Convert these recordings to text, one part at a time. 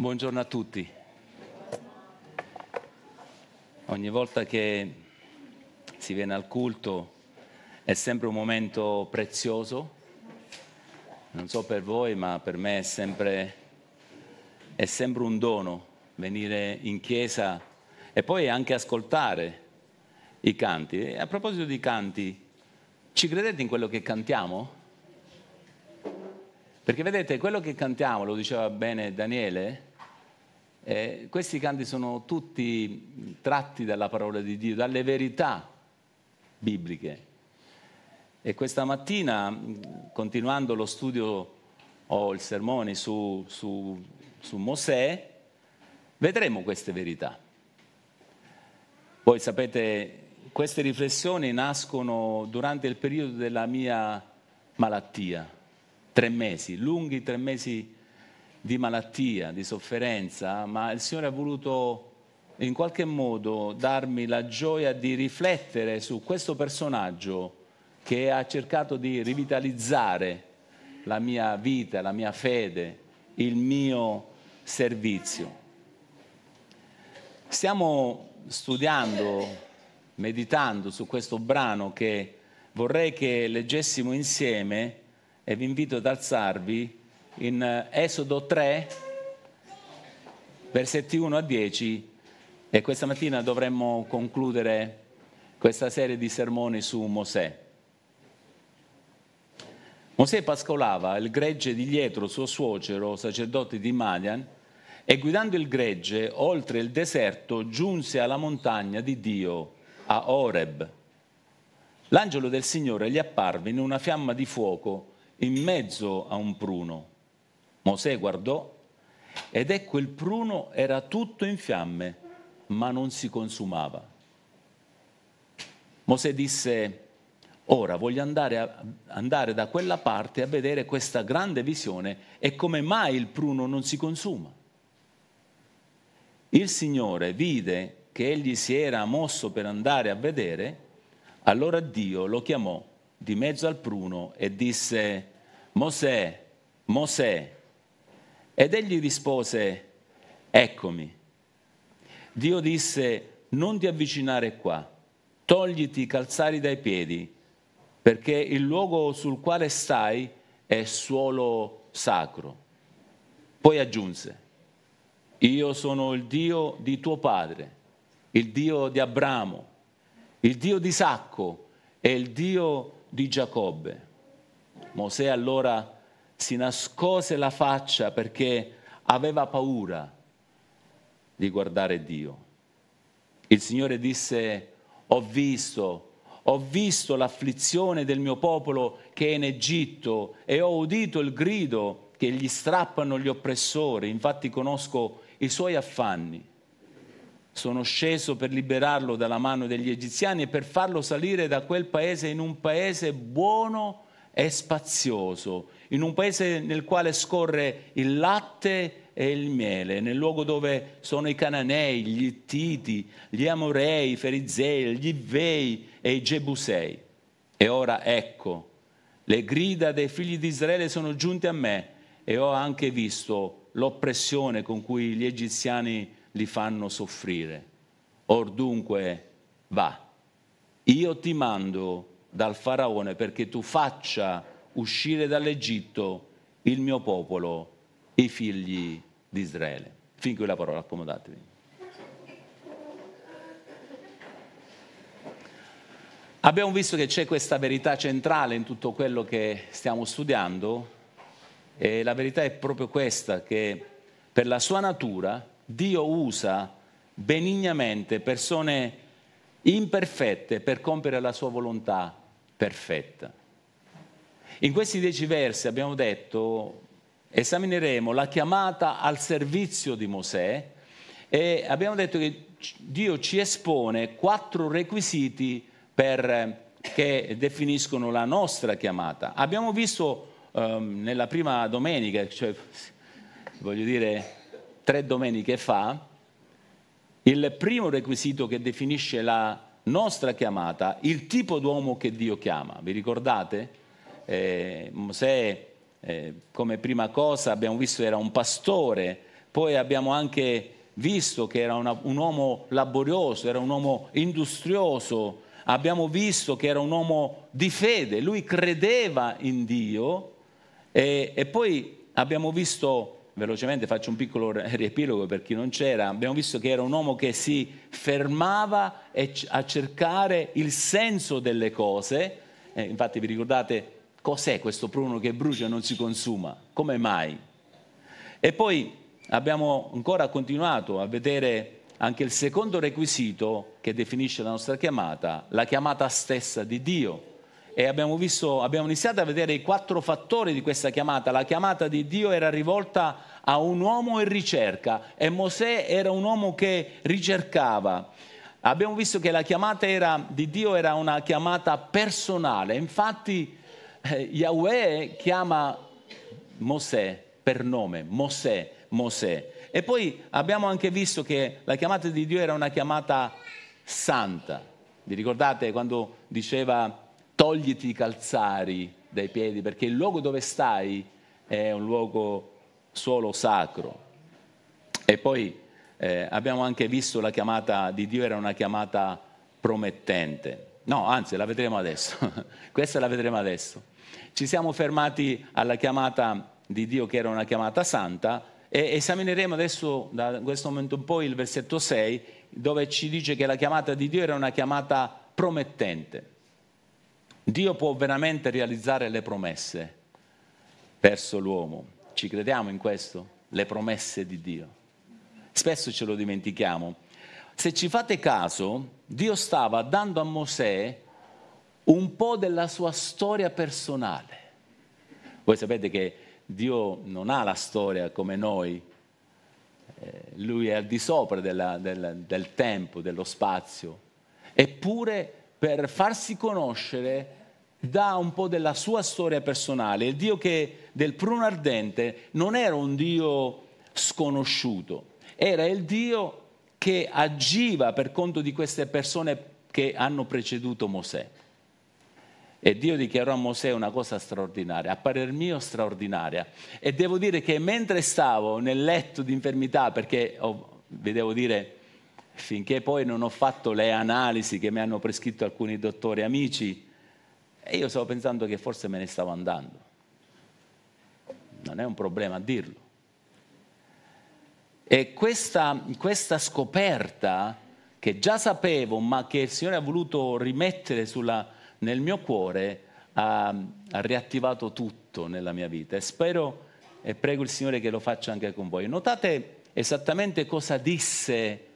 Buongiorno a tutti. Ogni volta che si viene al culto è sempre un momento prezioso. Non so per voi, ma per me è sempre un dono venire in chiesa e poi anche ascoltare i canti. E a proposito di canti, ci credete in quello che cantiamo? Perché vedete, quello che cantiamo, lo diceva bene Daniele, questi canti sono tutti tratti dalla parola di Dio, dalle verità bibliche. E questa mattina, continuando lo studio o il sermone su Mosè, vedremo queste verità. Voi sapete, queste riflessioni nascono durante il periodo della mia malattia, 3 mesi, lunghi 3 mesi di malattia, di sofferenza, ma il Signore ha voluto in qualche modo darmi la gioia di riflettere su questo personaggio che ha cercato di rivitalizzare la mia vita, la mia fede, il mio servizio. Stiamo studiando, meditando su questo brano che vorrei che leggessimo insieme e vi invito ad alzarvi in Esodo 3, versetti 1-10, e questa mattina dovremmo concludere questa serie di sermoni su Mosè. Mosè pascolava il gregge di Jethro, suo suocero, sacerdote di Madian, e guidando il gregge oltre il deserto giunse alla montagna di Dio, a Oreb. L'angelo del Signore gli apparve in una fiamma di fuoco in mezzo a un pruno. Mosè guardò ed ecco il pruno era tutto in fiamme, ma non si consumava. Mosè disse: ora voglio andare da quella parte a vedere questa grande visione e come mai il pruno non si consuma. Il Signore vide che egli si era mosso per andare a vedere, allora Dio lo chiamò di mezzo al pruno e disse: Mosè, Mosè. Ed egli rispose: eccomi. Dio disse: non ti avvicinare qua, togliti i calzari dai piedi, perché il luogo sul quale stai è suolo sacro. Poi aggiunse: io sono il Dio di tuo padre, il Dio di Abramo, il Dio di Isacco e il Dio di Giacobbe. Mosè allora si nascose la faccia perché aveva paura di guardare Dio. Il Signore disse: ho visto l'afflizione del mio popolo che è in Egitto e ho udito il grido che gli strappano gli oppressori, infatti conosco i suoi affanni. Sono sceso per liberarlo dalla mano degli egiziani e per farlo salire da quel paese in un paese buono e spazioso, in un paese nel quale scorre il latte e il miele, nel luogo dove sono i Cananei, gli Ittiti, gli Amorei, i Ferizei, gli Ivei e i Gebusei. E ora ecco, le grida dei figli di Israele sono giunte a me e ho anche visto l'oppressione con cui gli egiziani li fanno soffrire. Or dunque va, io ti mando dal faraone perché tu faccia uscire dall'Egitto il mio popolo, i figli di Israele. Fin qui la parola, accomodatevi. Abbiamo visto che c'è questa verità centrale in tutto quello che stiamo studiando, e la verità è proprio questa, che per la sua natura Dio usa benignamente persone imperfette per compiere la sua volontà perfetta. In questi 10 versi, abbiamo detto, esamineremo la chiamata al servizio di Mosè e abbiamo detto che Dio ci espone 4 requisiti che definiscono la nostra chiamata. Abbiamo visto nella prima domenica, cioè, voglio dire 3 domeniche fa, il primo requisito che definisce la nostra chiamata, il tipo d'uomo che Dio chiama. Vi ricordate? Mosè, come prima cosa abbiamo visto, era un pastore, Poi abbiamo anche visto che era un uomo laborioso, era un uomo industrioso, abbiamo visto che era un uomo di fede, lui credeva in Dio e poi abbiamo visto, velocemente faccio un piccolo riepilogo per chi non c'era, abbiamo visto che era un uomo che si fermava a cercare il senso delle cose, infatti vi ricordate cos'è questo pruno che brucia e non si consuma, come mai? E poi abbiamo ancora continuato a vedere anche il secondo requisito che definisce la nostra chiamata, la chiamata stessa di Dio. E abbiamo iniziato a vedere i 4 fattori di questa chiamata. La chiamata di Dio era rivolta a un uomo in ricerca e Mosè era un uomo che ricercava. Abbiamo visto che la chiamata di Dio era una chiamata personale. Infatti Yahweh chiama Mosè per nome, Mosè, Mosè. E poi abbiamo anche visto che la chiamata di Dio era una chiamata santa. Vi ricordate quando diceva togliti i calzari dai piedi perché il luogo dove stai è un luogo solo sacro. E poi abbiamo anche visto la chiamata di Dio era una chiamata promettente. No, anzi, la vedremo adesso. Questa la vedremo adesso. Ci siamo fermati alla chiamata di Dio che era una chiamata santa. E esamineremo adesso, da questo momento in poi, il versetto 6, dove ci dice che la chiamata di Dio era una chiamata promettente. Dio può veramente realizzare le promesse verso l'uomo. Ci crediamo in questo? Le promesse di Dio. Spesso ce lo dimentichiamo. Se ci fate caso, Dio stava dando a Mosè un po' della sua storia personale. Voi sapete che Dio non ha la storia come noi, Lui è al di sopra del tempo, dello spazio, eppure per farsi conoscere dà un po' della sua storia personale. Il Dio del pruno ardente non era un Dio sconosciuto, era il Dio che agiva per conto di queste persone che hanno preceduto Mosè. E Dio dichiarò a Mosè una cosa straordinaria, a parer mio straordinaria. E devo dire che mentre stavo nel letto di infermità, perché vi devo dire, finché poi non ho fatto le analisi che mi hanno prescritto alcuni dottori amici, e io stavo pensando che forse me ne stavo andando. Non è un problema a dirlo. E questa scoperta, che già sapevo, ma che il Signore ha voluto rimettere nel mio cuore, ha riattivato tutto nella mia vita e spero e prego il Signore che lo faccia anche con voi. Notate esattamente cosa disse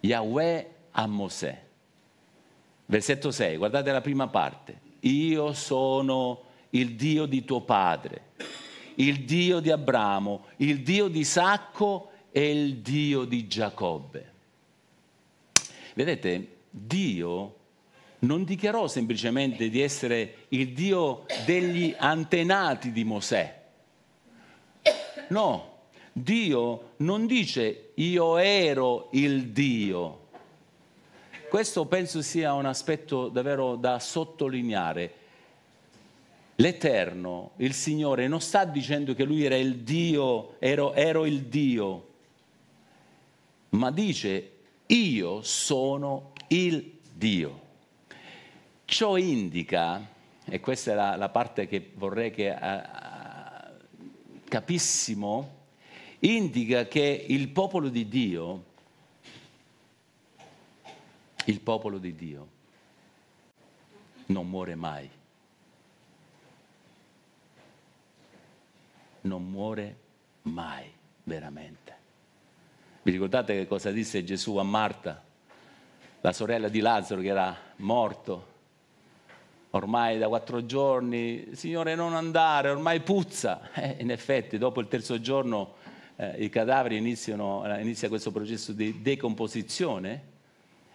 Yahweh a Mosè. Versetto 6, guardate la prima parte. Io sono il Dio di tuo padre, il Dio di Abramo, il Dio di Isacco e il Dio di Giacobbe. Vedete, Dio non dichiarò semplicemente di essere il Dio degli antenati di Mosè. No, Dio non dice io ero il Dio. Questo penso sia un aspetto davvero da sottolineare. L'Eterno, il Signore, non sta dicendo che lui era il Dio, ero il Dio, ma dice io sono il Dio. Ciò indica, e questa è la parte che vorrei che capissimo, indica che il popolo di Dio non muore mai. Non muore mai, veramente. Vi ricordate che cosa disse Gesù a Marta, la sorella di Lazzaro che era morto? Ormai da 4 giorni, Signore non andare, ormai puzza. In effetti dopo il terzo giorno i cadaveri inizia questo processo di decomposizione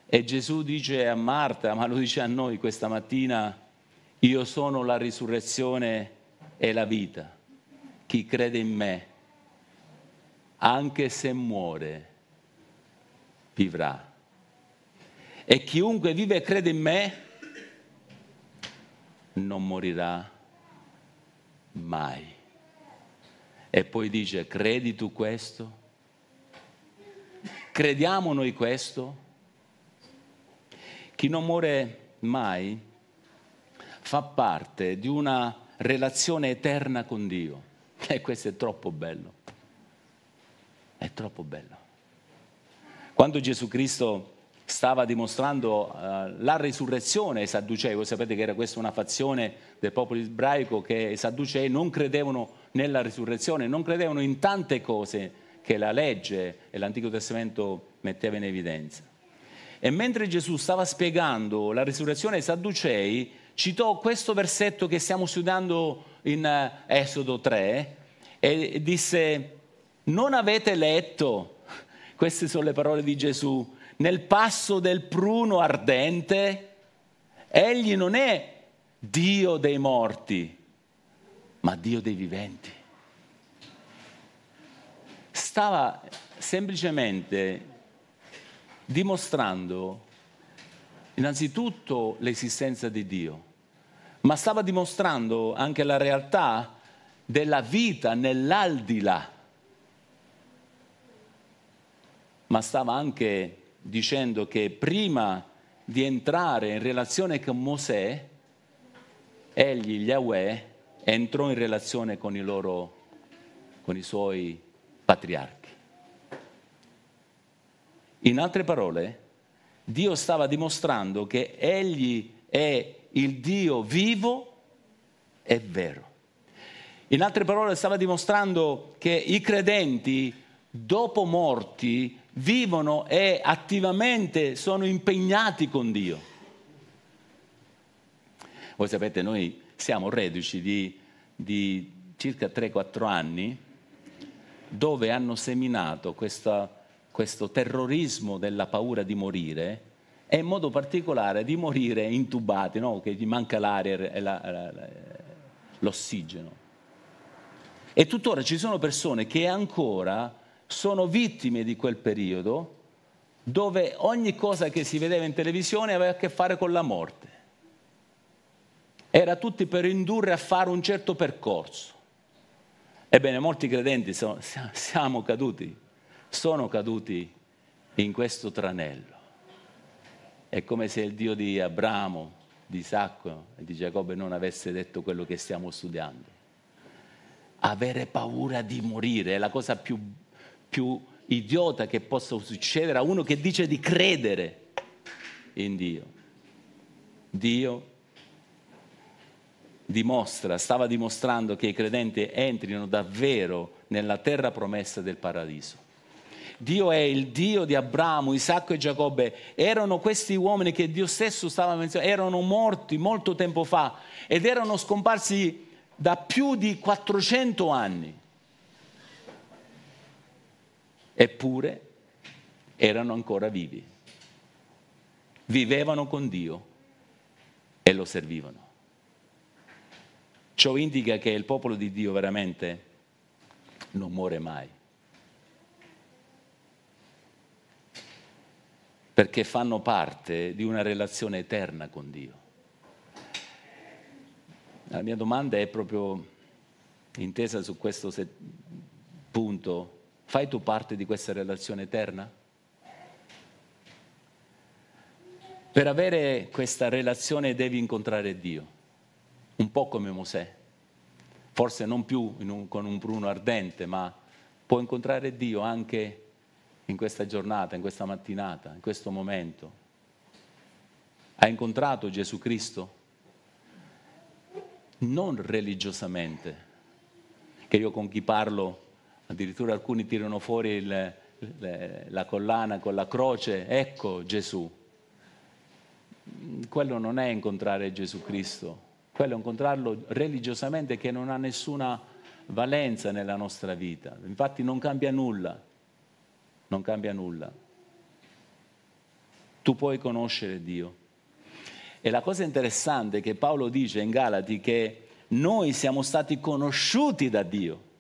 e Gesù dice a Marta, ma lo dice a noi questa mattina, io sono la risurrezione e la vita. Chi crede in me, anche se muore, vivrà. E chiunque vive e crede in me, non morirà mai. E poi dice, credi tu questo? Crediamo noi questo? Chi non muore mai fa parte di una relazione eterna con Dio. E questo è troppo bello. È troppo bello. Quando Gesù Cristo stava dimostrando la resurrezione ai Sadducei, voi sapete che era questa una fazione del popolo ebraico, che i Sadducei non credevano nella risurrezione, non credevano in tante cose che la legge e l'Antico Testamento metteva in evidenza. E mentre Gesù stava spiegando la risurrezione ai Sadducei, citò questo versetto che stiamo studiando in Esodo 3 e disse: non avete letto, queste sono le parole di Gesù, nel passo del pruno ardente, egli non è Dio dei morti, ma Dio dei viventi. Stava semplicemente dimostrando innanzitutto l'esistenza di Dio, ma stava dimostrando anche la realtà della vita nell'aldilà, ma stava anche dicendo che prima di entrare in relazione con Mosè, egli, Yahweh, entrò in relazione con i suoi patriarchi. In altre parole, Dio stava dimostrando che egli è il Dio vivo e vero. In altre parole, stava dimostrando che i credenti, dopo morti, vivono e attivamente sono impegnati con Dio. Voi sapete, noi siamo reduci di circa 3-4 anni dove hanno seminato questo terrorismo della paura di morire, e in modo particolare di morire intubati, no? Che gli manca l'aria e l'ossigeno. E tuttora ci sono persone che ancora sono vittime di quel periodo dove ogni cosa che si vedeva in televisione aveva a che fare con la morte. Era tutti per indurre a fare un certo percorso. Ebbene, molti credenti sono caduti in questo tranello. È come se il Dio di Abramo, di Isacco e di Giacobbe non avesse detto quello che stiamo studiando. Avere paura di morire è la cosa più idiota che possa succedere a uno che dice di credere in Dio. Dio stava dimostrando che i credenti entrino davvero nella terra promessa del paradiso. Dio è il Dio di Abramo, Isacco e Giacobbe. Erano questi uomini che Dio stesso stava menzionando, erano morti molto tempo fa ed erano scomparsi da più di 400 anni. Eppure erano ancora vivi, vivevano con Dio e lo servivano. Ciò indica che il popolo di Dio veramente non muore mai, perché fanno parte di una relazione eterna con Dio. La mia domanda è proprio intesa su questo punto: fai tu parte di questa relazione eterna? Per avere questa relazione devi incontrare Dio, un po' come Mosè, forse non più con un pruno ardente, ma puoi incontrare Dio anche in questa giornata, in questa mattinata, in questo momento. Hai incontrato Gesù Cristo? Non religiosamente, che io con chi parlo, addirittura alcuni tirano fuori la collana con la croce, ecco Gesù. Quello non è incontrare Gesù Cristo, quello è incontrarlo religiosamente, che non ha nessuna valenza nella nostra vita. Infatti non cambia nulla, non cambia nulla. Tu puoi conoscere Dio. E la cosa interessante è che Paolo dice in Galati che noi siamo stati conosciuti da Dio.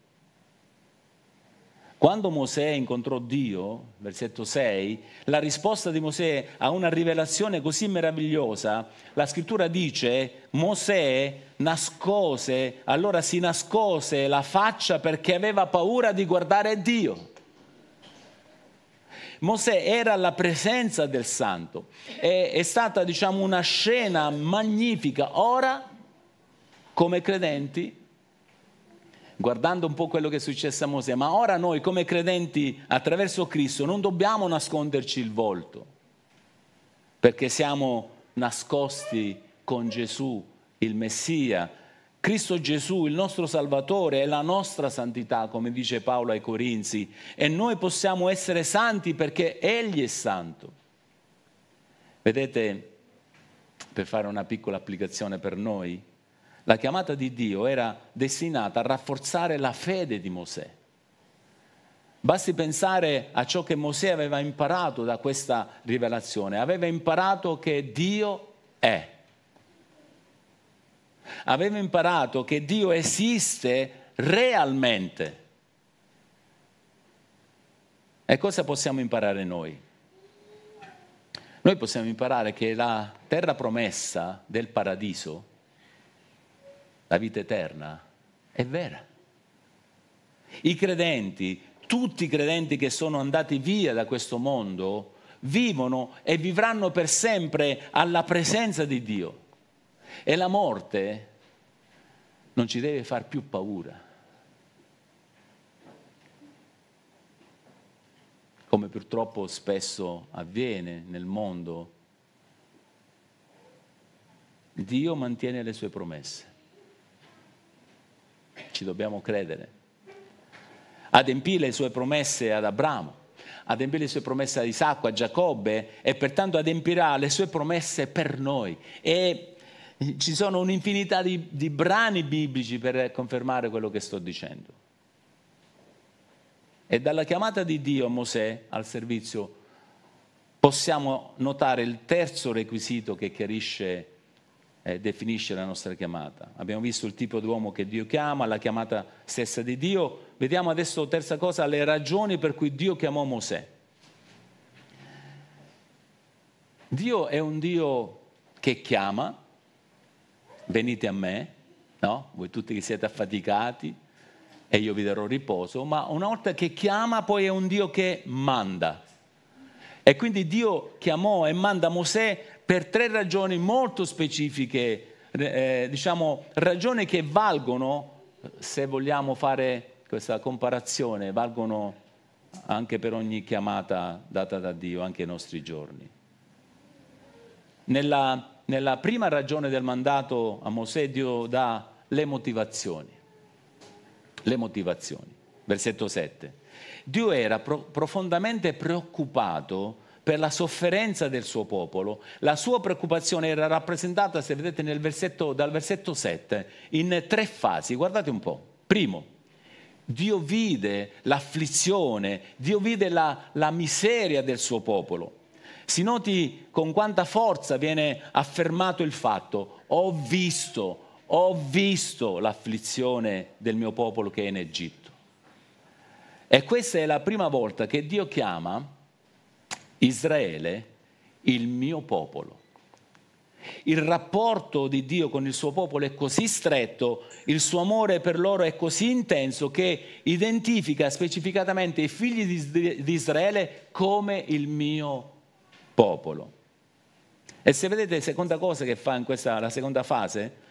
Quando Mosè incontrò Dio, versetto 6, la risposta di Mosè a una rivelazione così meravigliosa, la scrittura dice: Mosè nascose, allora si nascose la faccia perché aveva paura di guardare Dio. Mosè era alla presenza del Santo. È stata, diciamo, una scena magnifica. Ora, come credenti, guardando un po' quello che è successo a Mosè, ma ora noi come credenti attraverso Cristo non dobbiamo nasconderci il volto, perché siamo nascosti con Gesù, il Messia. Cristo Gesù, il nostro Salvatore, è la nostra santità, come dice Paolo ai Corinzi, e noi possiamo essere santi perché Egli è santo. Vedete, per fare una piccola applicazione per noi, la chiamata di Dio era destinata a rafforzare la fede di Mosè. Basti pensare a ciò che Mosè aveva imparato da questa rivelazione. Aveva imparato che Dio è. Aveva imparato che Dio esiste realmente. E cosa possiamo imparare noi? Noi possiamo imparare che la terra promessa del paradiso, la vita eterna, è vera. I credenti, tutti i credenti che sono andati via da questo mondo, vivono e vivranno per sempre alla presenza di Dio. E la morte non ci deve far più paura, come purtroppo spesso avviene nel mondo. Dio mantiene le sue promesse. Ci dobbiamo credere. Adempì le sue promesse ad Abramo, adempì le sue promesse ad Isacco, a Giacobbe, e pertanto adempirà le sue promesse per noi. E ci sono un'infinità di brani biblici per confermare quello che sto dicendo. E dalla chiamata di Dio a Mosè al servizio possiamo notare il terzo requisito che chiarisce definisce la nostra chiamata. Abbiamo visto il tipo d'uomo che Dio chiama, la chiamata stessa di Dio. Vediamo adesso, terza cosa, le ragioni per cui Dio chiamò Mosè. Dio è un Dio che chiama, venite a me, no? Voi tutti che siete affaticati e io vi darò riposo, ma una volta che chiama poi è un Dio che manda. E quindi Dio chiamò e manda Mosè per tre ragioni molto specifiche, diciamo ragioni che valgono, se vogliamo fare questa comparazione, valgono anche per ogni chiamata data da Dio, anche ai nostri giorni. Nella prima ragione del mandato a Mosè Dio dà le motivazioni. Le motivazioni, versetto 7. Dio era profondamente preoccupato per la sofferenza del suo popolo. La sua preoccupazione era rappresentata, se vedete, dal versetto 7, in tre fasi. Guardate un po'. Primo, Dio vide l'afflizione, Dio vide la miseria del suo popolo. Si noti con quanta forza viene affermato il fatto: ho visto l'afflizione del mio popolo che è in Egitto. E questa è la prima volta che Dio chiama Israele il mio popolo. Il rapporto di Dio con il suo popolo è così stretto, il suo amore per loro è così intenso che identifica specificatamente i figli di Israele come il mio popolo. E se vedete, seconda cosa che fa in questa, la seconda fase,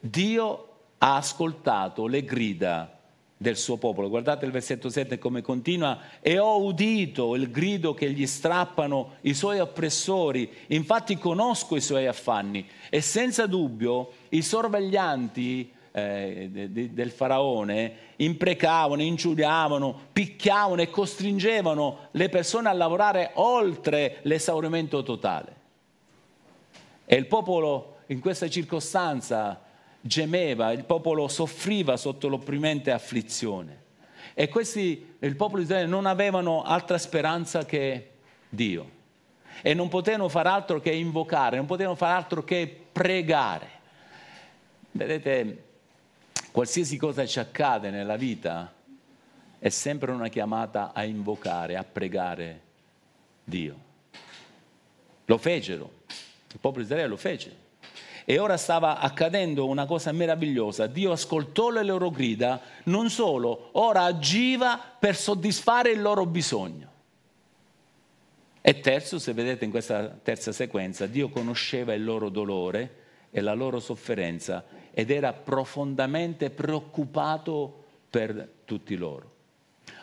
Dio ha ascoltato le grida del suo popolo. Guardate il versetto 7 come continua: e ho udito il grido che gli strappano i suoi oppressori, infatti conosco i suoi affanni. E senza dubbio i sorveglianti del faraone imprecavano, inciuriavano, picchiavano e costringevano le persone a lavorare oltre l'esaurimento totale. E il popolo in questa circostanza gemeva, il popolo soffriva sotto l'opprimente afflizione. E questi, il popolo di Israele, non avevano altra speranza che Dio. E non potevano far altro che invocare, non potevano far altro che pregare. Vedete, qualsiasi cosa ci accade nella vita è sempre una chiamata a invocare, a pregare Dio. Lo fecero, il popolo di Israele lo fece. E ora stava accadendo una cosa meravigliosa. Dio ascoltò le loro grida, non solo, ora agiva per soddisfare il loro bisogno. E terzo, se vedete in questa terza sequenza, Dio conosceva il loro dolore e la loro sofferenza ed era profondamente preoccupato per tutti loro.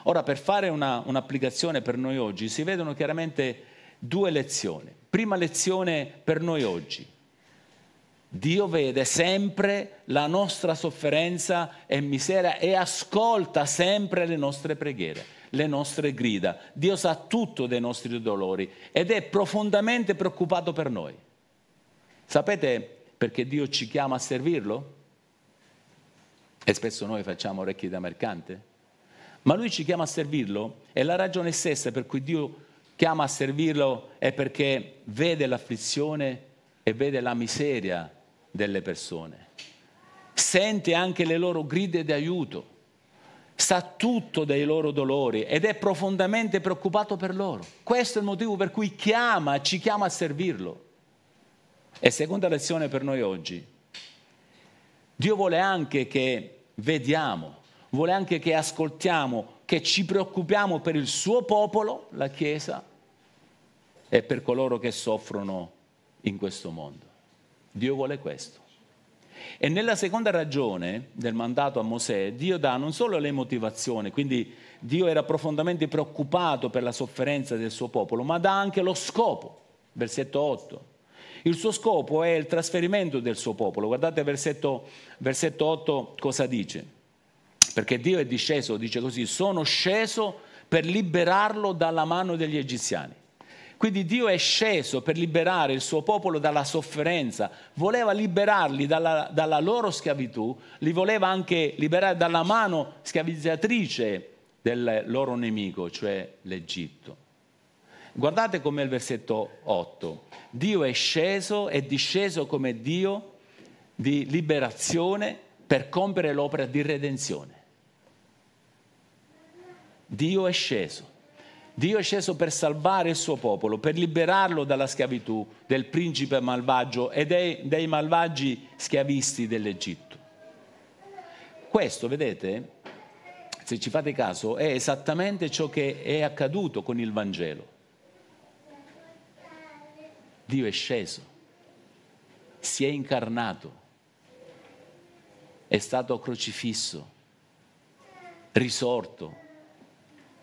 Ora, per fare un'applicazione per noi oggi, si vedono chiaramente due lezioni. Prima lezione per noi oggi: Dio vede sempre la nostra sofferenza e miseria e ascolta sempre le nostre preghiere, le nostre grida. Dio sa tutto dei nostri dolori ed è profondamente preoccupato per noi. Sapete perché Dio ci chiama a servirlo? E spesso noi facciamo orecchie da mercante. Ma Lui ci chiama a servirlo e la ragione stessa per cui Dio chiama a servirlo è perché vede l'afflizione e vede la miseria delle persone. Sente anche le loro grida di aiuto, sa tutto dei loro dolori ed è profondamente preoccupato per loro. Questo è il motivo per cui ci chiama a servirlo. E seconda lezione per noi oggi: Dio vuole anche che vediamo, vuole anche che ascoltiamo, che ci preoccupiamo per il suo popolo, la Chiesa, e per coloro che soffrono in questo mondo. Dio vuole questo. E nella seconda ragione del mandato a Mosè, Dio dà non solo le motivazioni, quindi Dio era profondamente preoccupato per la sofferenza del suo popolo, ma dà anche lo scopo, versetto 8. Il suo scopo è il trasferimento del suo popolo. Guardate versetto 8 cosa dice. Perché Dio è disceso, dice così: sono sceso per liberarlo dalla mano degli egiziani. Quindi Dio è sceso per liberare il suo popolo dalla sofferenza, voleva liberarli dalla loro schiavitù, li voleva anche liberare dalla mano schiavizzatrice del loro nemico, cioè l'Egitto. Guardate com'è il versetto 8. Dio è disceso come Dio di liberazione per compiere l'opera di redenzione. Dio è sceso. Dio è sceso per salvare il suo popolo, per liberarlo dalla schiavitù del principe malvagio e dei malvagi schiavisti dell'Egitto. Questo, vedete, se ci fate caso, è esattamente ciò che è accaduto con il Vangelo. Dio è sceso, si è incarnato, è stato crocifisso, risorto,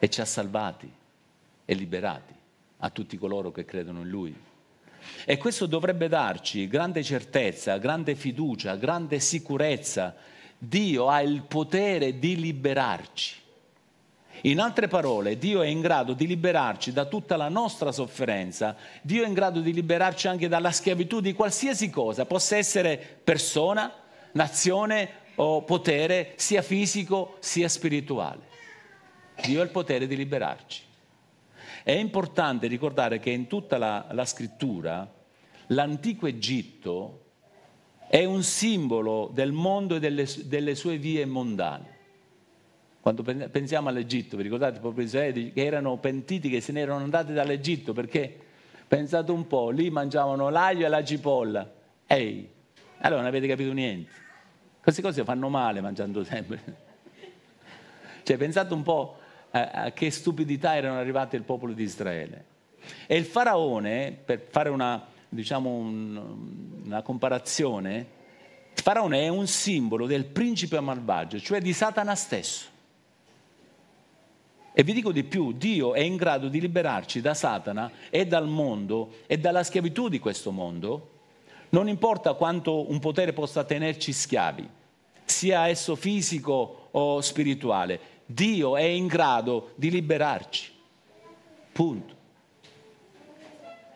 e ci ha salvati e liberati a tutti coloro che credono in Lui. E questo dovrebbe darci grande certezza, grande fiducia, grande sicurezza. Dio ha il potere di liberarci. In altre parole, Dio è in grado di liberarci da tutta la nostra sofferenza. Dio è in grado di liberarci anche dalla schiavitù di qualsiasi cosa, possa essere persona, nazione o potere, sia fisico sia spirituale. Dio ha il potere di liberarci. È importante ricordare che in tutta la scrittura l'antico Egitto è un simbolo del mondo e delle sue vie mondane. Quando pensiamo all'Egitto, vi ricordate i popoli israeliti che erano pentiti, che se ne erano andati dall'Egitto, perché pensate un po', lì mangiavano l'aglio e la cipolla. Ehi, allora non avete capito niente. Queste cose fanno male mangiando sempre. Cioè, pensate un po' a che stupidità erano arrivati il popolo di Israele. E il faraone, per fare una comparazione, il faraone è un simbolo del principe malvagio, cioè di Satana stesso. E vi dico di più, Dio è in grado di liberarci da Satana e dal mondo e dalla schiavitù di questo mondo, non importa quanto un potere possa tenerci schiavi, sia esso fisico o spirituale. Dio è in grado di liberarci. Punto.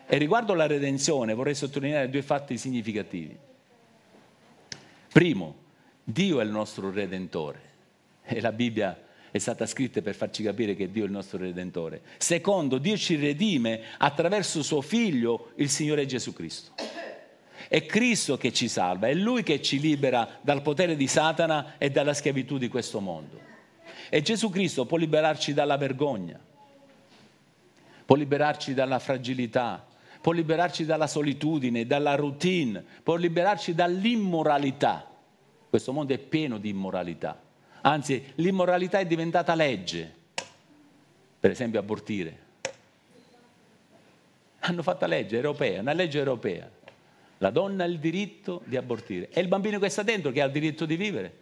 E riguardo alla redenzione vorrei sottolineare due fatti significativi. Primo, Dio è il nostro Redentore. E la Bibbia è stata scritta per farci capire che Dio è il nostro Redentore. Secondo, Dio ci redime attraverso suo Figlio, il Signore Gesù Cristo. È Cristo che ci salva, è Lui che ci libera dal potere di Satana e dalla schiavitù di questo mondo. E Gesù Cristo può liberarci dalla vergogna, può liberarci dalla fragilità, può liberarci dalla solitudine, dalla routine, può liberarci dall'immoralità. Questo mondo è pieno di immoralità, anzi l'immoralità è diventata legge, per esempio abortire. Hanno fatto la legge europea, una legge europea. La donna ha il diritto di abortire. È il bambino che sta dentro che ha il diritto di vivere.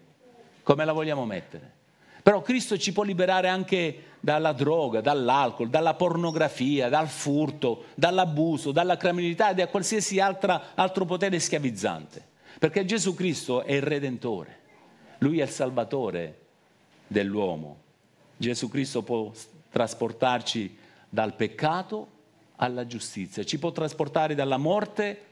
Come la vogliamo mettere? Però Cristo ci può liberare anche dalla droga, dall'alcol, dalla pornografia, dal furto, dall'abuso, dalla criminalità e da qualsiasi altro potere schiavizzante. Perché Gesù Cristo è il Redentore. Lui è il Salvatore dell'uomo. Gesù Cristo può trasportarci dal peccato alla giustizia. Ci può trasportare dalla morte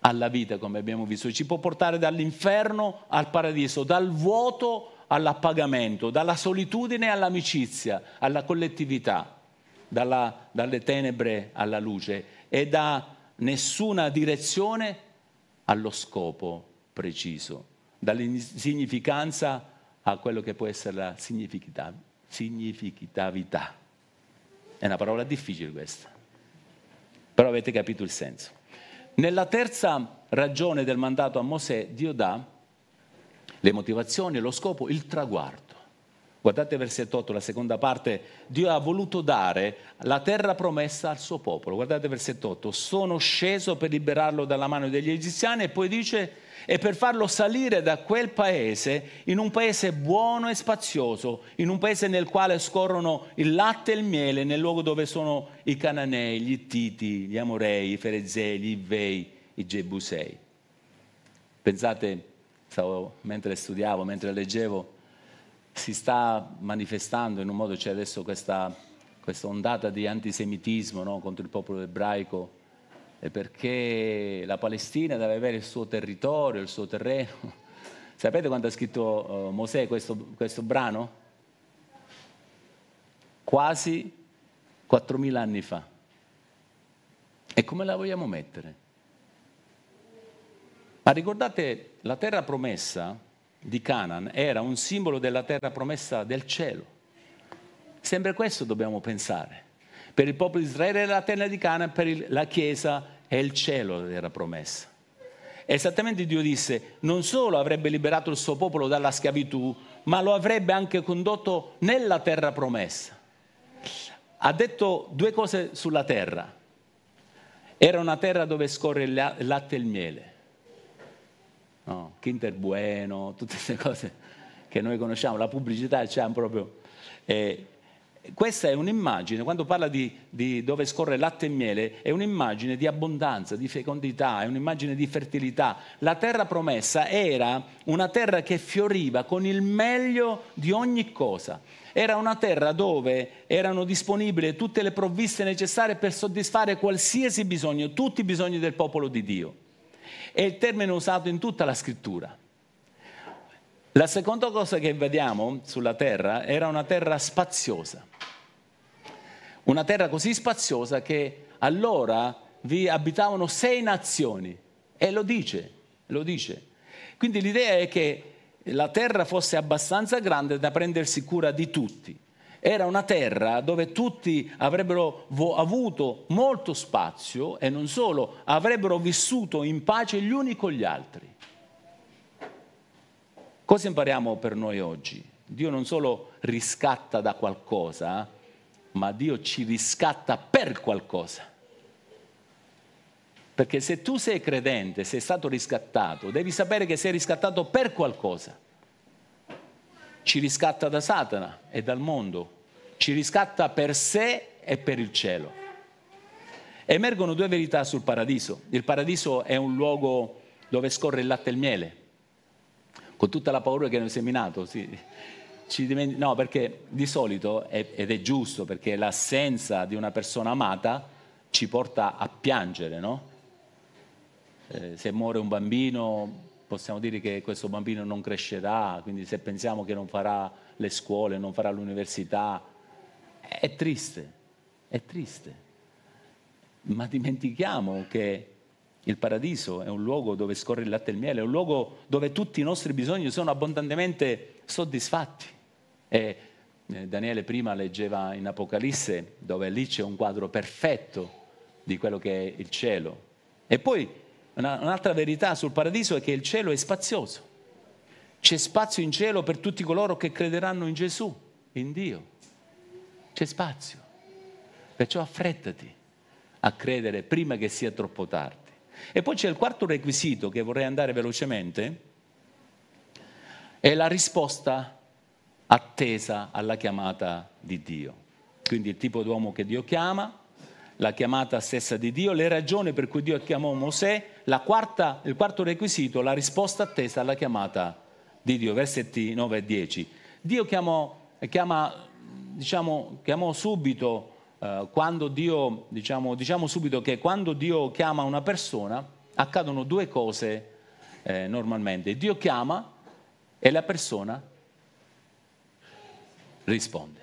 alla vita, come abbiamo visto. Ci può portare dall'inferno al paradiso, dal vuoto all'appagamento, dalla solitudine all'amicizia, alla collettività, dalle tenebre alla luce e da nessuna direzione allo scopo preciso, dall'insignificanza a quello che può essere la significatività. È una parola difficile questa, però avete capito il senso. Nella terza ragione del mandato a Mosè, Dio dà le motivazioni, lo scopo, il traguardo. Guardate versetto 8, la seconda parte. Dio ha voluto dare la terra promessa al suo popolo. Guardate versetto 8. Sono sceso per liberarlo dalla mano degli egiziani e poi dice, e per farlo salire da quel paese in un paese buono e spazioso, in un paese nel quale scorrono il latte e il miele, nel luogo dove sono i Cananei, gli Ittiti, gli Amorei, i Ferezei, gli Ivei, i Gebusei. Pensate, mentre studiavo, mentre leggevo, si sta manifestando in un modo, c'è adesso questa ondata di antisemitismo, no, contro il popolo ebraico, perché la Palestina deve avere il suo territorio, il suo terreno. Sapete quando ha scritto Mosè questo brano? Quasi 4.000 anni fa. E come la vogliamo mettere? Ma ricordate, la terra promessa di Canaan era un simbolo della terra promessa del cielo. Sempre questo dobbiamo pensare. Per il popolo di Israele era la terra di Canaan, per la Chiesa è il cielo della promessa. Esattamente Dio disse, non solo avrebbe liberato il suo popolo dalla schiavitù, ma lo avrebbe anche condotto nella terra promessa. Ha detto due cose sulla terra. Era una terra dove scorre il latte e il miele. No, Kinder Bueno, tutte queste cose che noi conosciamo, la pubblicità c'è proprio... Questa è un'immagine, quando parla di dove scorre latte e miele, è un'immagine di abbondanza, di fecondità, è un'immagine di fertilità. La terra promessa era una terra che fioriva con il meglio di ogni cosa. Era una terra dove erano disponibili tutte le provviste necessarie per soddisfare qualsiasi bisogno, tutti i bisogni del popolo di Dio. È il termine usato in tutta la scrittura. La seconda cosa che vediamo sulla terra era una terra spaziosa, una terra così spaziosa che allora vi abitavano 6 nazioni e lo dice. Quindi l'idea è che la terra fosse abbastanza grande da prendersi cura di tutti. Era una terra dove tutti avrebbero avuto molto spazio e non solo, avrebbero vissuto in pace gli uni con gli altri. Cosa impariamo per noi oggi? Dio non solo riscatta da qualcosa, ma Dio ci riscatta per qualcosa. Perché se tu sei credente, sei stato riscattato, devi sapere che sei riscattato per qualcosa. Ci riscatta da Satana e dal mondo, ci riscatta per sé e per il cielo. Emergono due verità sul paradiso. Il paradiso è un luogo dove scorre il latte e il miele. Con tutta la paura che hanno seminato, sì. No, perché di solito, ed è giusto, perché l'assenza di una persona amata ci porta a piangere, no? Se muore un bambino, possiamo dire che questo bambino non crescerà, quindi se pensiamo che non farà le scuole, non farà l'università, è triste. Ma dimentichiamo che il paradiso è un luogo dove scorre il latte e il miele, è un luogo dove tutti i nostri bisogni sono abbondantemente soddisfatti. E Daniele prima leggeva in Apocalisse, dove lì c'è un quadro perfetto di quello che è il cielo. E poi un'altra verità sul paradiso è che il cielo è spazioso. C'è spazio in cielo per tutti coloro che crederanno in Gesù, in Dio. C'è spazio. Perciò affrettati. a credere prima che sia troppo tardi. E poi c'è il quarto requisito che vorrei andare velocemente, è la risposta attesa alla chiamata di Dio. Quindi il tipo d'uomo che Dio chiama, la chiamata stessa di Dio, le ragioni per cui Dio chiamò Mosè, il quarto requisito, la risposta attesa alla chiamata di Dio, versetti 9 e 10. Dio chiamò subito, quando Dio, diciamo subito che quando Dio chiama una persona accadono due cose normalmente. Dio chiama e la persona risponde.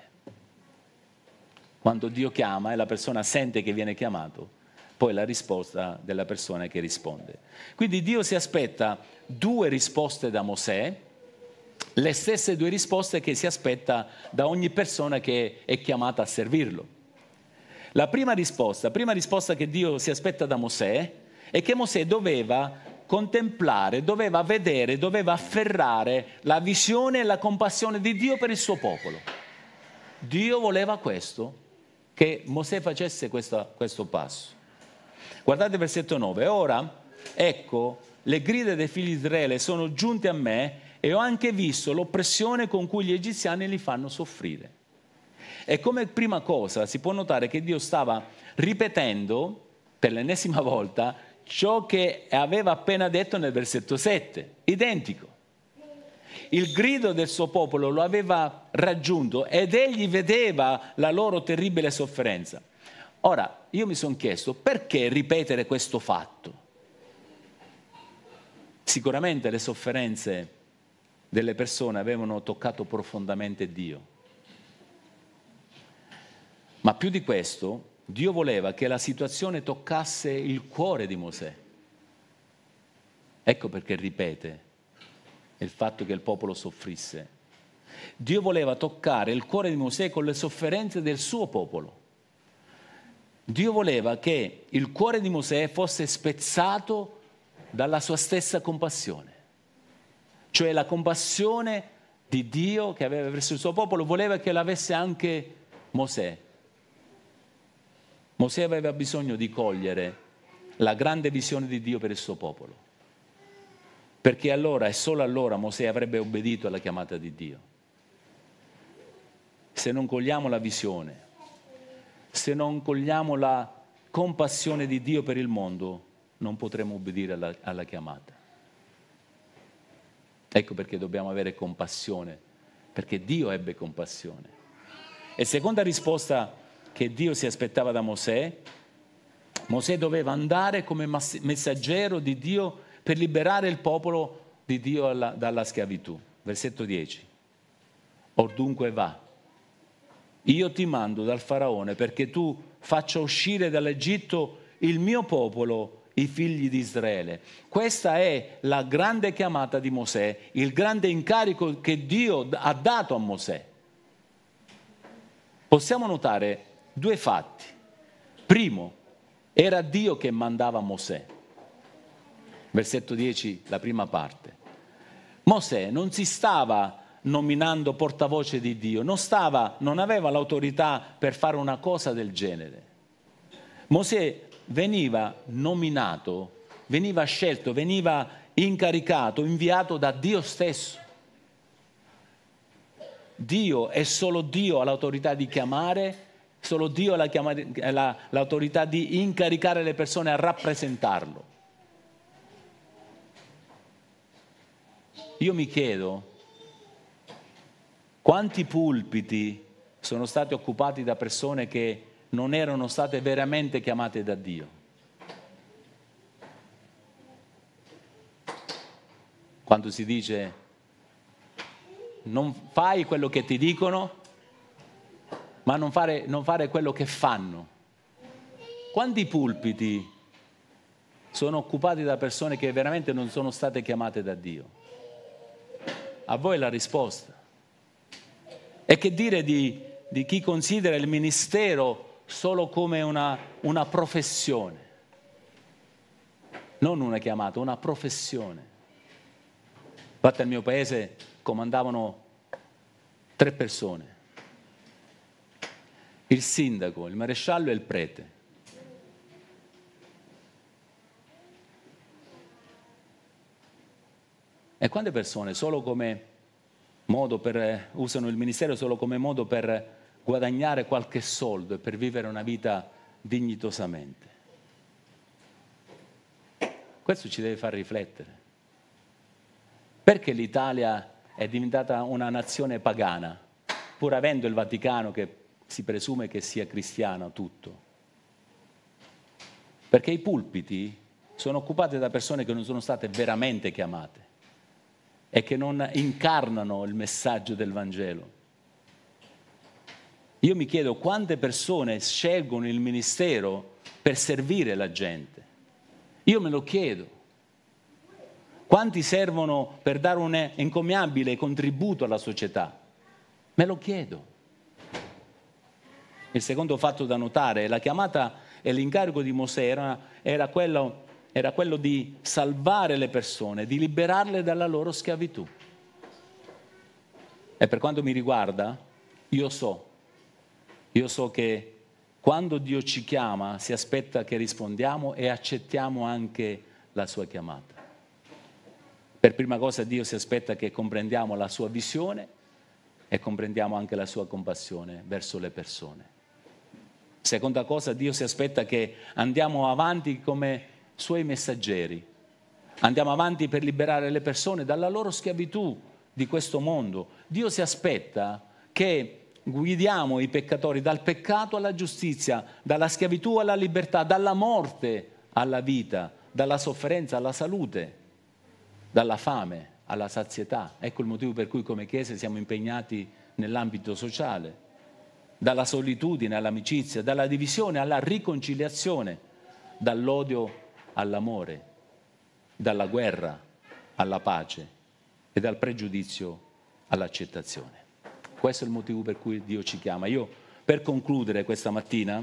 Quando Dio chiama e la persona sente che viene chiamato, poi la risposta della persona che risponde. Quindi Dio si aspetta due risposte da Mosè, le stesse due risposte che si aspetta da ogni persona che è chiamata a servirlo. La prima risposta che Dio si aspetta da Mosè è che Mosè doveva contemplare, doveva vedere, doveva afferrare la visione e la compassione di Dio per il suo popolo. Dio voleva questo, che Mosè facesse questo passo. Guardate il versetto 9. Ora, ecco, le grida dei figli di Israele sono giunte a me e ho anche visto l'oppressione con cui gli egiziani li fanno soffrire. E come prima cosa si può notare che Dio stava ripetendo per l'ennesima volta ciò che aveva appena detto nel versetto 7, identico. Il grido del suo popolo lo aveva raggiunto ed egli vedeva la loro terribile sofferenza. Ora, io mi sono chiesto, perché ripetere questo fatto? Sicuramente le sofferenze delle persone avevano toccato profondamente Dio. Ma più di questo, Dio voleva che la situazione toccasse il cuore di Mosè. Ecco perché ripete il fatto che il popolo soffrisse. Dio voleva toccare il cuore di Mosè con le sofferenze del suo popolo. Dio voleva che il cuore di Mosè fosse spezzato dalla sua stessa compassione. Cioè la compassione di Dio che aveva verso il suo popolo voleva che l'avesse anche Mosè. Mosè aveva bisogno di cogliere la grande visione di Dio per il suo popolo. Perché allora e solo allora Mosè avrebbe obbedito alla chiamata di Dio. Se non cogliamo la visione, se non cogliamo la compassione di Dio per il mondo, non potremo obbedire alla chiamata. Ecco perché dobbiamo avere compassione, perché Dio ebbe compassione. E seconda risposta che Dio si aspettava da Mosè doveva andare come messaggero di Dio per liberare il popolo di Dio dalla schiavitù. Versetto 10. Or dunque va, io ti mando dal faraone perché tu faccia uscire dall'Egitto il mio popolo, i figli di Israele. Questa è la grande chiamata di Mosè, il grande incarico che Dio ha dato a Mosè. Possiamo notare due fatti. Primo, era Dio che mandava Mosè. Versetto 10, la prima parte. Mosè non si stava nominando portavoce di Dio, non aveva l'autorità per fare una cosa del genere. Mosè veniva nominato, veniva scelto, veniva incaricato, inviato da Dio stesso. Dio e solo Dio ha l'autorità di chiamare, solo Dio ha l'autorità di incaricare le persone a rappresentarlo. Io mi chiedo quanti pulpiti sono stati occupati da persone che non erano state veramente chiamate da Dio. Quando si dice non fai quello che ti dicono, ma non fare quello che fanno. Quanti pulpiti sono occupati da persone che veramente non sono state chiamate da Dio? A voi la risposta. E che dire di chi considera il ministero solo come una professione? Non una chiamata, una professione. Infatti nel mio paese comandavano 3 persone. Il sindaco, il maresciallo e il prete. E quante persone solo come modo per, usano il ministero solo come modo per guadagnare qualche soldo e per vivere una vita dignitosamente. Questo ci deve far riflettere. Perché l'Italia è diventata una nazione pagana, pur avendo il Vaticano che si presume che sia cristiano tutto? Perché i pulpiti sono occupati da persone che non sono state veramente chiamate e che non incarnano il messaggio del Vangelo. Io mi chiedo quante persone scelgono il ministero per servire la gente. Io me lo chiedo. Quanti servono per dare un encomiabile contributo alla società? Me lo chiedo. Il secondo fatto da notare è la chiamata e l'incarico di Mosè era quello di salvare le persone, di liberarle dalla loro schiavitù. E per quanto mi riguarda, io so che quando Dio ci chiama si aspetta che rispondiamo e accettiamo anche la sua chiamata. Per prima cosa Dio si aspetta che comprendiamo la sua visione e comprendiamo anche la sua compassione verso le persone. Seconda cosa, Dio si aspetta che andiamo avanti come suoi messaggeri. Andiamo avanti per liberare le persone dalla loro schiavitù di questo mondo. Dio si aspetta che guidiamo i peccatori dal peccato alla giustizia, dalla schiavitù alla libertà, dalla morte alla vita, dalla sofferenza alla salute, dalla fame alla sazietà. Ecco il motivo per cui come Chiesa siamo impegnati nell'ambito sociale. Dalla solitudine all'amicizia, dalla divisione alla riconciliazione, dall'odio all'amore, dalla guerra alla pace e dal pregiudizio all'accettazione. Questo è il motivo per cui Dio ci chiama. Io, per concludere questa mattina,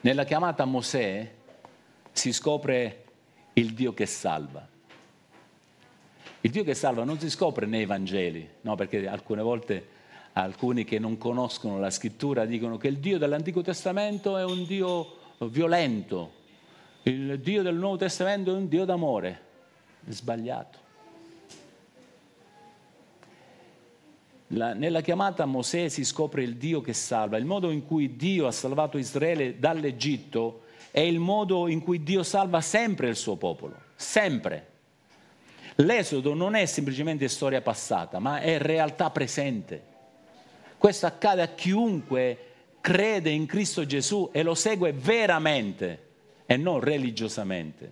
nella chiamata a Mosè si scopre il Dio che salva. Il Dio che salva non si scopre nei Vangeli, no, perché alcune volte alcuni che non conoscono la scrittura dicono che il Dio dell'Antico Testamento è un Dio violento, il Dio del Nuovo Testamento è un Dio d'amore. È sbagliato. Nella chiamata a Mosè si scopre il Dio che salva. Il modo in cui Dio ha salvato Israele dall'Egitto è il modo in cui Dio salva sempre il suo popolo, sempre. L'esodo non è semplicemente storia passata, ma è realtà presente. Questo accade a chiunque crede in Cristo Gesù e lo segue veramente e non religiosamente.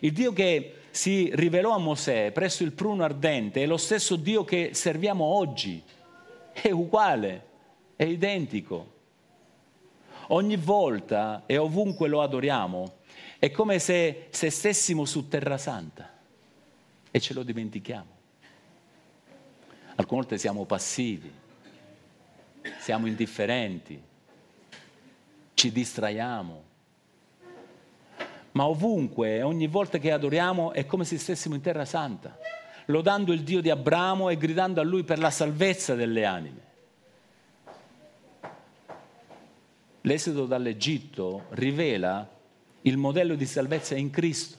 Il Dio che si rivelò a Mosè presso il pruno ardente è lo stesso Dio che serviamo oggi. È uguale, è identico. Ogni volta e ovunque lo adoriamo è come se stessimo su terra santa e ce lo dimentichiamo. Alcune volte siamo passivi. Siamo indifferenti, ci distraiamo, ma ovunque, ogni volta che adoriamo è come se stessimo in terra santa, lodando il Dio di Abramo e gridando a Lui per la salvezza delle anime. L'esodo dall'Egitto rivela il modello di salvezza in Cristo.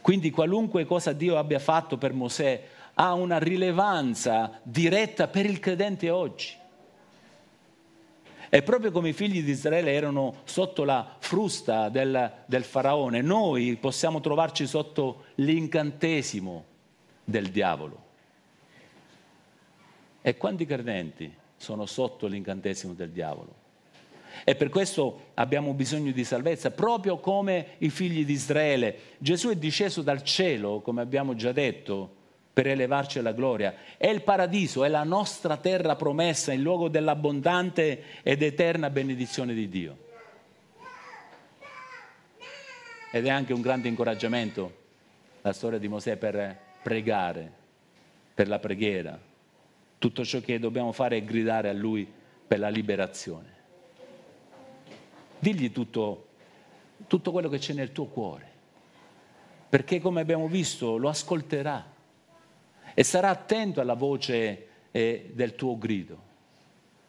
Quindi qualunque cosa Dio abbia fatto per Mosè ha una rilevanza diretta per il credente oggi. E proprio come i figli di Israele erano sotto la frusta del faraone, noi possiamo trovarci sotto l'incantesimo del diavolo. E quanti credenti sono sotto l'incantesimo del diavolo? E per questo abbiamo bisogno di salvezza, proprio come i figli di Israele. Gesù è disceso dal cielo, come abbiamo già detto, per elevarci alla gloria. È il paradiso, è la nostra terra promessa, il luogo dell'abbondante ed eterna benedizione di Dio. Ed è anche un grande incoraggiamento la storia di Mosè per pregare, per la preghiera. Tutto ciò che dobbiamo fare è gridare a Lui per la liberazione. Digli tutto quello che c'è nel tuo cuore, perché come abbiamo visto lo ascolterà. E sarà attento alla voce del tuo grido,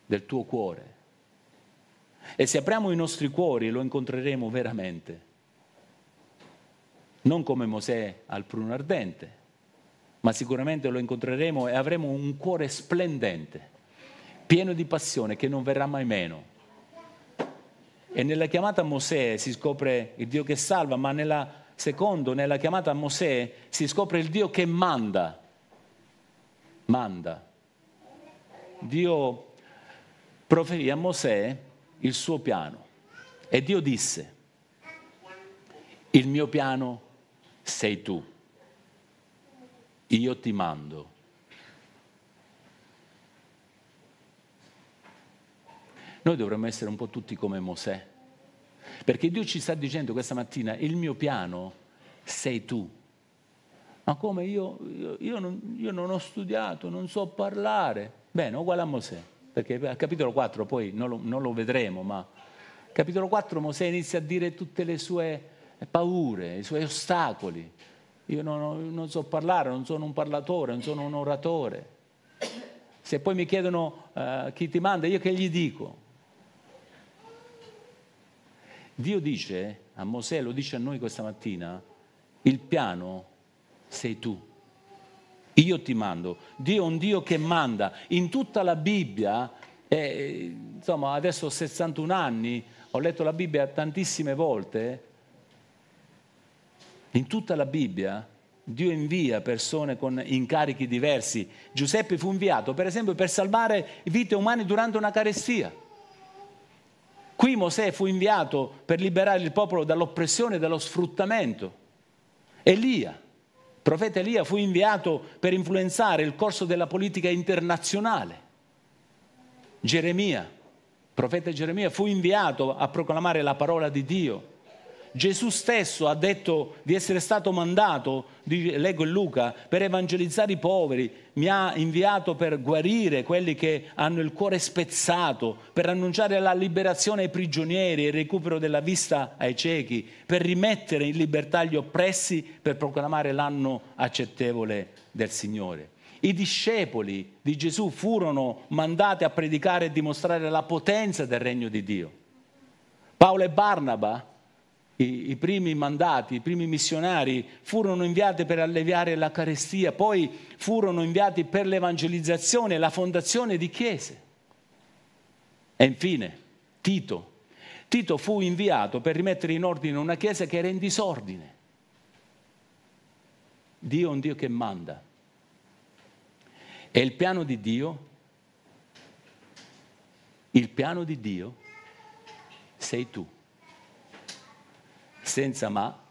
del tuo cuore. E se apriamo i nostri cuori lo incontreremo veramente. non come Mosè al pruno ardente, ma sicuramente lo incontreremo e avremo un cuore splendente, pieno di passione, che non verrà mai meno. E nella chiamata a Mosè si scopre il Dio che salva, ma nella chiamata a Mosè si scopre il Dio che manda. Manda. Dio proferì a Mosè il suo piano e Dio disse: il mio piano sei tu, io ti mando. Noi dovremmo essere un po' tutti come Mosè, perché Dio ci sta dicendo questa mattina: il mio piano sei tu. Ma come io non ho studiato, non so parlare? Bene, uguale a Mosè, perché a capitolo 4 poi non lo vedremo, ma capitolo 4 Mosè inizia a dire tutte le sue paure, i suoi ostacoli. Io non so parlare, non sono un parlatore, non sono un oratore. Se poi mi chiedono chi ti manda, io che gli dico? Dio dice a Mosè, lo dice a noi questa mattina: il piano sei tu, io ti mando. Dio è un Dio che manda. In tutta la Bibbia, insomma, adesso ho 61 anni, ho letto la Bibbia tantissime volte. In tutta la Bibbia Dio invia persone con incarichi diversi. Giuseppe fu inviato, per esempio, per salvare vite umane durante una carestia. Qui Mosè fu inviato per liberare il popolo dall'oppressione e dallo sfruttamento. Elia, il profeta Elia, fu inviato per influenzare il corso della politica internazionale. Geremia, il profeta Geremia, fu inviato a proclamare la parola di Dio. Gesù stesso ha detto di essere stato mandato, leggo in Luca, per evangelizzare i poveri. Mi ha inviato per guarire quelli che hanno il cuore spezzato, per annunciare la liberazione ai prigionieri e il recupero della vista ai ciechi, per rimettere in libertà gli oppressi, per proclamare l'anno accettevole del Signore. I discepoli di Gesù furono mandati a predicare e dimostrare la potenza del regno di Dio. Paolo e Barnaba, i primi mandati, i primi missionari, furono inviati per alleviare la carestia, poi furono inviati per l'evangelizzazione e la fondazione di chiese. E infine Tito. Tito fu inviato per rimettere in ordine una chiesa che era in disordine. Dio è un Dio che manda. E il piano di Dio sei tu. Senza ma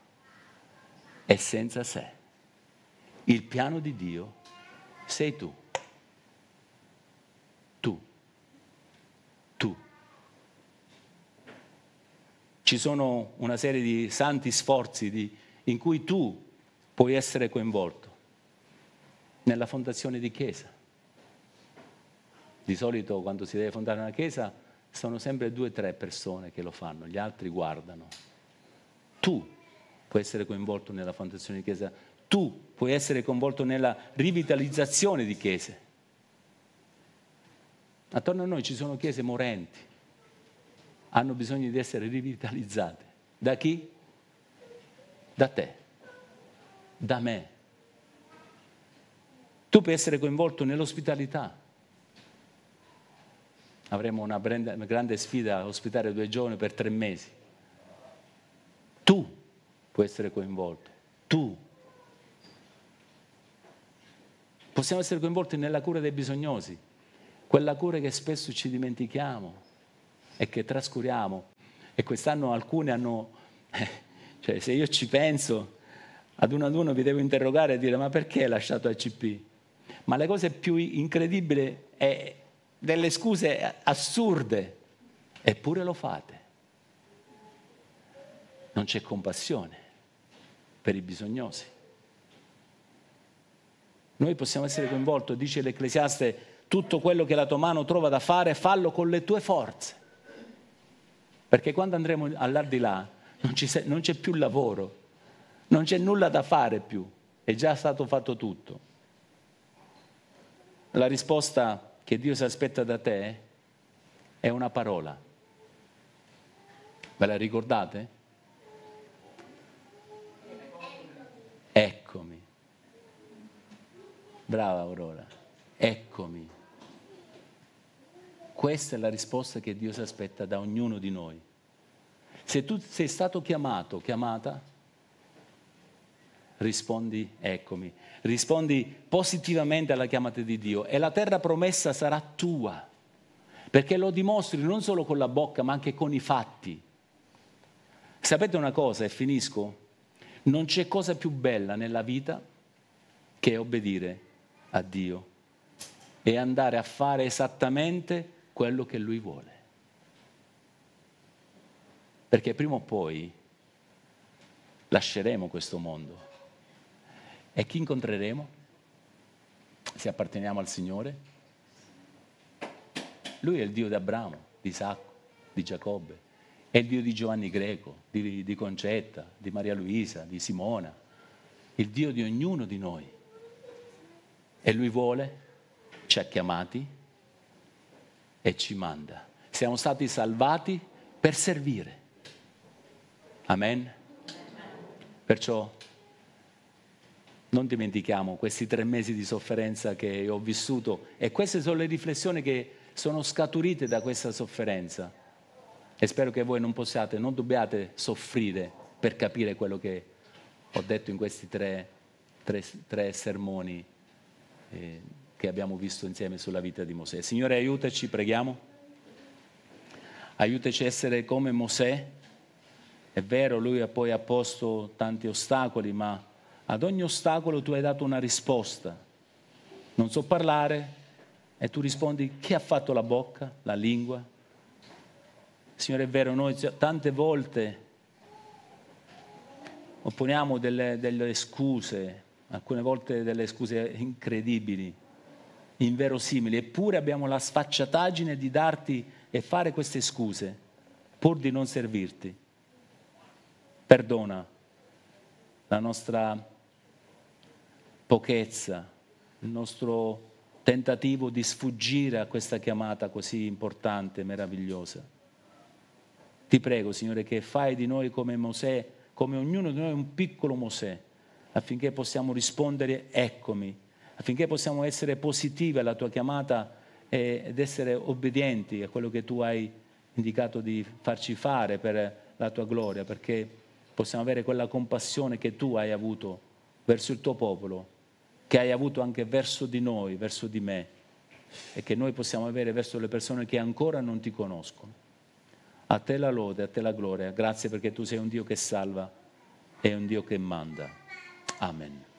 e senza se. Il piano di Dio sei tu. Tu. Ci sono una serie di santi sforzi in cui tu puoi essere coinvolto. Nella fondazione di chiesa. Di solito quando si deve fondare una chiesa sono sempre 2 o 3 persone che lo fanno, gli altri guardano. Tu puoi essere coinvolto nella fondazione di chiesa, tu puoi essere coinvolto nella rivitalizzazione di chiese. Attorno a noi ci sono chiese morenti, hanno bisogno di essere rivitalizzate. Da chi? Da te, da me. Tu puoi essere coinvolto nell'ospitalità. Avremo una grande sfida a ospitare 2 giovani per 3 mesi. Tu puoi essere coinvolto, tu. Possiamo essere coinvolti nella cura dei bisognosi, quella cura che spesso ci dimentichiamo e che trascuriamo. E quest'anno alcuni hanno, cioè se io ci penso, ad uno vi devo interrogare e dire: ma perché hai lasciato ACP? Ma la cosa più incredibile è delle scuse assurde, eppure lo fate. Non c'è compassione per i bisognosi. Noi possiamo essere coinvolti, dice l'Ecclesiaste: tutto quello che la tua mano trova da fare, fallo con le tue forze. Perché quando andremo all'aldilà non c'è più lavoro, non c'è nulla da fare più, è già stato fatto tutto. La risposta che Dio si aspetta da te è una parola. Ve la ricordate? Brava Aurora, eccomi. Questa è la risposta che Dio si aspetta da ognuno di noi. Se tu sei stato chiamato, chiamata, rispondi eccomi, rispondi positivamente alla chiamata di Dio e la terra promessa sarà tua, perché lo dimostri non solo con la bocca ma anche con i fatti. Sapete una cosa, e finisco, non c'è cosa più bella nella vita che obbedire a Dio e andare a fare esattamente quello che Lui vuole. Perché prima o poi lasceremo questo mondo. E chi incontreremo? Se apparteniamo al Signore? Lui è il Dio di Abramo, di Isacco, di Giacobbe. È il Dio di Giovanni Greco, di Concetta, di Maria Luisa, di Simona. Il Dio di ognuno di noi. E Lui vuole, ci ha chiamati e ci manda. Siamo stati salvati per servire. Amen. Perciò non dimentichiamo questi 3 mesi di sofferenza che ho vissuto, e queste sono le riflessioni che sono scaturite da questa sofferenza, e spero che voi non possiate, non dobbiate soffrire per capire quello che ho detto in questi tre sermoni che abbiamo visto insieme sulla vita di Mosè. Signore, aiutaci, preghiamo, aiutaci a essere come Mosè. È vero, lui poi ha posto tanti ostacoli, ma ad ogni ostacolo tu hai dato una risposta. Non so parlare e tu rispondi: chi ha fatto la bocca, la lingua? Signore, è vero, noi tante volte opponiamo delle scuse, alcune volte delle scuse incredibili, inverosimili, eppure abbiamo la sfacciataggine di darti e fare queste scuse pur di non servirti. Perdona la nostra pochezza, il nostro tentativo di sfuggire a questa chiamata così importante, meravigliosa. Ti prego, Signore, che fai di noi come Mosè, come ognuno di noi un piccolo Mosè, affinché possiamo rispondere eccomi, affinché possiamo essere positivi alla tua chiamata ed essere obbedienti a quello che tu hai indicato di farci fare per la tua gloria, perché possiamo avere quella compassione che tu hai avuto verso il tuo popolo, che hai avuto anche verso di noi, verso di me, e che noi possiamo avere verso le persone che ancora non ti conoscono. A te la lode, a te la gloria. Grazie perché tu sei un Dio che salva e un Dio che manda. Amen.